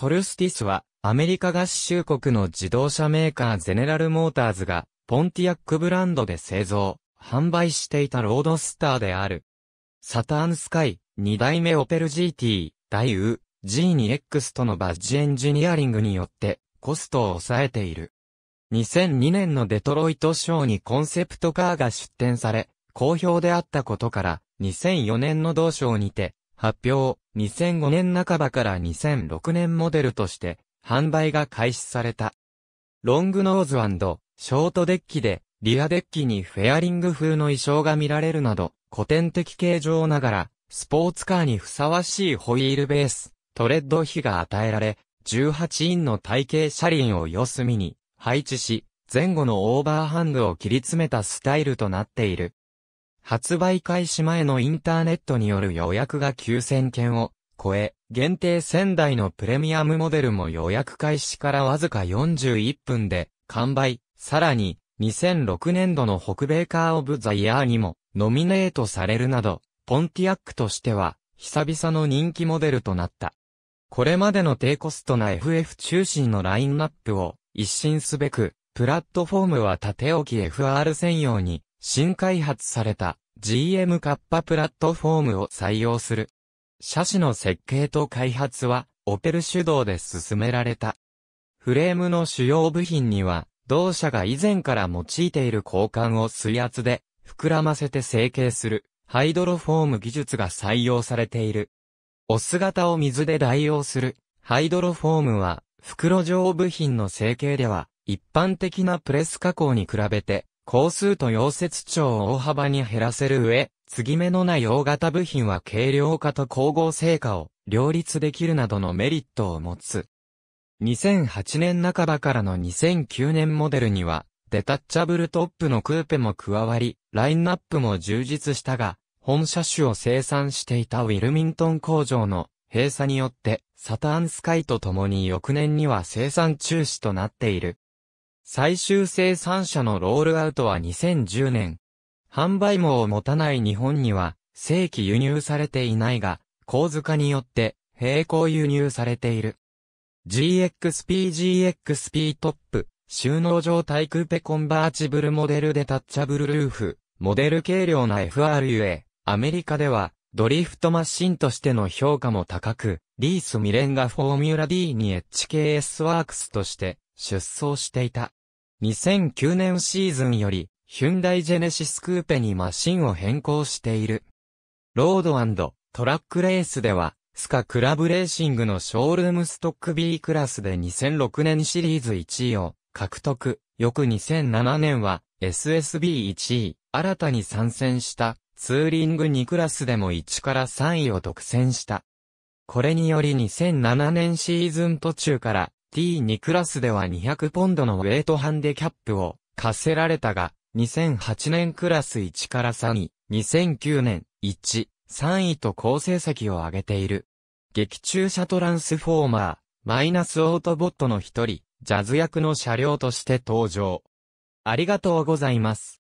ソルスティスは、アメリカ合衆国の自動車メーカーゼネラルモーターズが、ポンティアックブランドで製造、販売していたロードスターである。サターンスカイ、2代目オペル GT、ダイウ、G2X とのバッジエンジニアリングによって、コストを抑えている。2002年のデトロイトショーにコンセプトカーが出展され、好評であったことから、2004年の同ショーにて、発表、2005年半ばから2006年モデルとして、販売が開始された。ロングノーズ&ショートデッキで、リアデッキにフェアリング風の意匠が見られるなど、古典的形状ながら、スポーツカーにふさわしいホイールベース、トレッド比が与えられ、18インの台形車輪を四隅に配置し、前後のオーバーハングを切り詰めたスタイルとなっている。発売開始前のインターネットによる予約が9000件を超え、限定1000台のプレミアムモデルも予約開始からわずか41分で完売。さらに、2006年度の北米カー・オブ・ザ・イヤーにもノミネートされるなど、ポンティアックとしては久々の人気モデルとなった。これまでの低コストな FF 中心のラインナップを一新すべく、プラットフォームは縦置き FR 専用に新開発された GM カッパプラットフォームを採用する。車種の設計と開発はオペル主導で進められた。フレームの主要部品には、同社が以前から用いている鋼管を水圧で膨らませて成形するハイドロフォーム技術が採用されている。オス型を水で代用するハイドロフォームは袋状部品の成形では一般的なプレス加工に比べて工数と溶接長を大幅に減らせる上、継ぎ目のない大型部品は軽量化と光合成化を両立できるなどのメリットを持つ。2008年半ばからの2009年モデルには、デタッチャブルトップのクーペも加わり、ラインナップも充実したが、本車種を生産していたウィルミントン工場の閉鎖によって、サターンスカイと共に翌年には生産中止となっている。最終生産車のロールアウトは2010年。販売網を持たない日本には、正規輸入されていないが、構図化によって、並行輸入されている。GXP トップ、収納状態クーペコンバーチブルモデルでタッチャブルルーフ、モデル軽量な FR ゆえ、アメリカではドリフトマシンとしての評価も高く、リース・ミレンがフォーミュラ D に HKS ワークスとして出走していた。2009年シーズンより、ヒュンダイジェネシスクーペにマシンを変更している。ロード&トラックレースでは、スカクラブレーシングのショールームストック B クラスで2006年シリーズ1位を獲得。翌2007年は SSB1 位。新たに参戦したツーリング2クラスでも1から3位を独占した。これにより2007年シーズン途中から T2 クラスでは200ポンドのウェイトハンデキャップを課せられたが、2008年クラス1から3位、2009年1、3位と好成績を上げている。劇中車トランスフォーマー、マイナスオートボットの一人、ジャズ役の車両として登場。ありがとうございます。